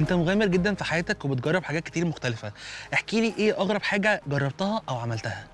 انت مغامر جدا في حياتك وبتجرب حاجات كتير مختلفه. احكي لي ايه اغرب حاجه جربتها او عملتها؟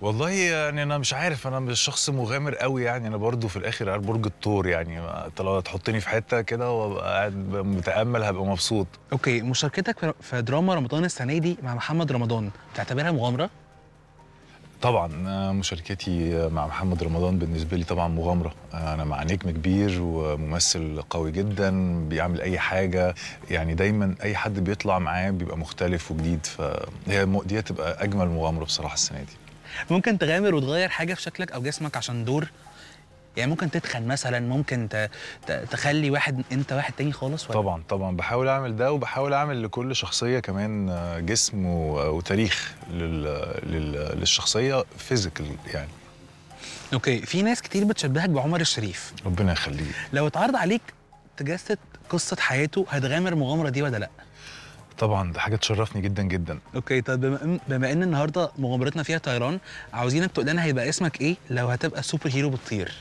والله يعني انا مش عارف، انا مش شخص مغامر قوي يعني، انا برضو في الاخر على برج الثور يعني، لو تحطني في حته كده وابقى قاعد متامل هبقى مبسوط. اوكي، مشاركتك في دراما رمضان السنه دي مع محمد رمضان تعتبرها مغامره؟ طبعا مشاركتي مع محمد رمضان بالنسبه لي طبعا مغامره، انا مع نجم كبير وممثل قوي جدا بيعمل اي حاجه يعني، دايما اي حد بيطلع معاه بيبقى مختلف وجديد، فهي دي هتبقى اجمل مغامره بصراحه السنه دي. ممكن تغامر وتغير حاجه في شكلك او جسمك عشان دور؟ يعني ممكن تتخن مثلا، ممكن تخلي انت واحد تاني خالص ولا؟ طبعا بحاول اعمل ده، وبحاول اعمل لكل شخصيه كمان جسم وتاريخ للشخصيه فيزيكال يعني. اوكي، في ناس كتير بتشبهك بعمر الشريف، ربنا يخليه. لو اتعرض عليك تجسد قصه حياته هتغامر المغامره دي ولا لا؟ طبعا ده حاجه تشرفني جدا جدا. اوكي، طب بما ان النهارده مغامرتنا فيها طيران، عاوزينك تقول لنا هيبقى اسمك ايه لو هتبقى سوبر هيرو بتطير؟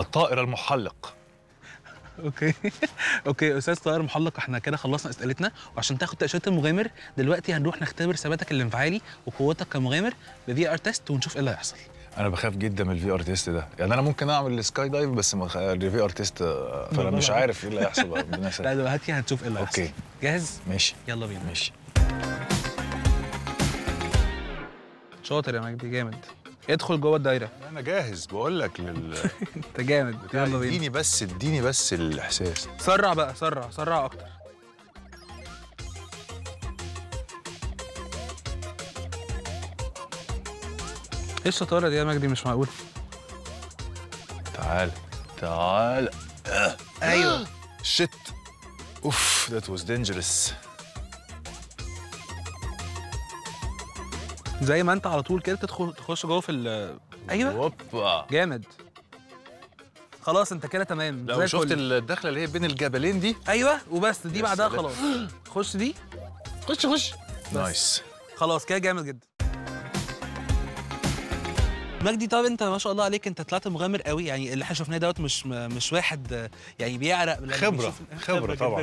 الطائر المحلق. اوكي اوكي استاذ طائر محلق، احنا كده خلصنا اسئلتنا، وعشان تاخد تاشيره المغامر دلوقتي هنروح نختبر ثباتك الانفعالي وقوتك كمغامر بفي ار تيست ونشوف ايه اللي هيحصل. انا بخاف جدا من الفي ار تيست ده، يعني انا ممكن اعمل السكاي دايف بس الفي ار تيست فانا مش عارف ايه اللي هيحصل. لا دلوقتي هنشوف ايه اللي هيحصل. اوكي جاهز؟ ماشي، يلا بينا. ماشي، شاطر يا مجدي، جامد، ادخل جوه الدايره. انا جاهز بقول لك انت جامد، يلا بينا. اديني بس الاحساس. سرع بقى، سرع اكتر. ايه الشطاره دي يا مجدي؟ مش معقول. تعال ايوه شت. اوف ذات واز دينجرس. زي ما انت على طول كده تخش جوه في ايوه هوبا، جامد. خلاص انت كده تمام. لو شفت الدخله اللي هي بين الجبلين دي، ايوه وبس دي بعدها خلاص. خش دي، خش نايس. خلاص كده جامد جدا مجدي. طب انت ما شاء الله عليك، انت طلعت مغامر قوي يعني، اللي احنا شفناه دوت مش واحد يعني بيعرق، خبره طبعا.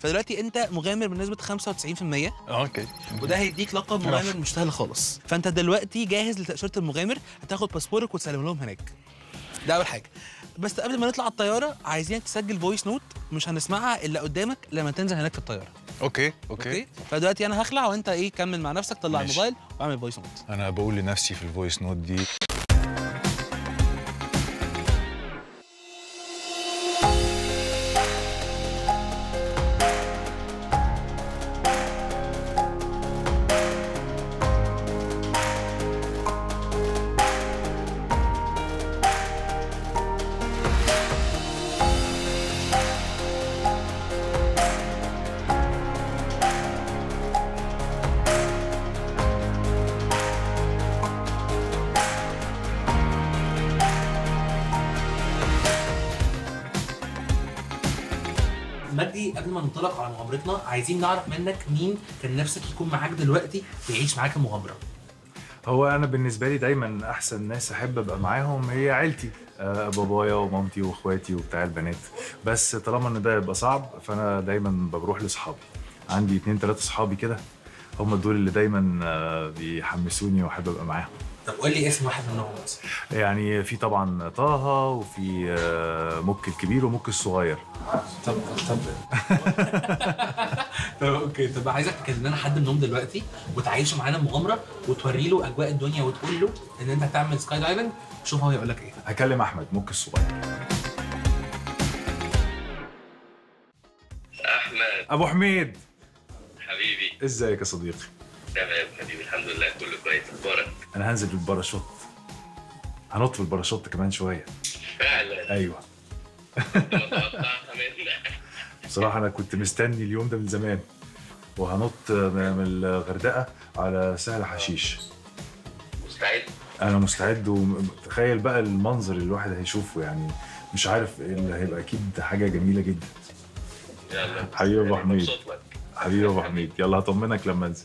فدلوقتي انت مغامر بنسبه 95%. اوكي، وده هيديك لقب مغامر مش سهل خالص. فانت دلوقتي جاهز لتاشيره المغامر، هتاخد باسبورك وتسلم لهم هناك، ده اول حاجه. بس قبل ما نطلع على الطياره عايزينك تسجل فويس نوت مش هنسمعها الا قدامك لما تنزل هناك في الطياره. اوكي فدلوقتي انا هخلع وانت ايه، كمل مع نفسك، طلع الموبايل واعمل فويس نوت. انا بقول لنفسي في الفويس نوت دي: مجدي، قبل ما ننطلق على مغامرتنا عايزين نعرف منك مين كان نفسك يكون معاك دلوقتي ويعيش معاك المغامره؟ هو انا بالنسبه لي دايما احسن ناس احب ابقى معاهم هي عيلتي، بابايا ومامتي واخواتي وبتاع البنات، بس طالما ان ده يبقى صعب فانا دايما بروح لاصحابي. عندي 2 3 صحابي كده، هم دول اللي دايما بيحمسوني واحب ابقى معاهم. طب قول لي اسم واحد منهم مثلا. يعني في طبعا طاها، وفي مك الكبير، ومك الصغير. طب اوكي، طب عايزك تكلم لنا حد منهم دلوقتي وتعيشه معانا المغامره وتوري له اجواء الدنيا وتقول له ان انت هتعمل سكاي دايفنج، شوف هو هيقول لك ايه. هكلم احمد مك الصغير. احمد ابو حميد حبيبي، ازيك يا صديقي؟ تمام حبيبي، الحمد لله كله كويس. اخبارك؟ انا هنزل بالباراشوت، هنط بالباراشوت كمان شويه. فعلا؟ ايوه. بصراحه انا كنت مستني اليوم ده من زمان، وهنط من الغردقه على سهل حشيش. مستعد؟ انا مستعد، وتخيل بقى المنظر اللي الواحد هيشوفه يعني، مش عارف ايه اللي هيبقى، اكيد حاجه جميله جدا. يلا حبيبي ابو حميد، حبيبي ابو حميد، يلا هطمنك لما انزل.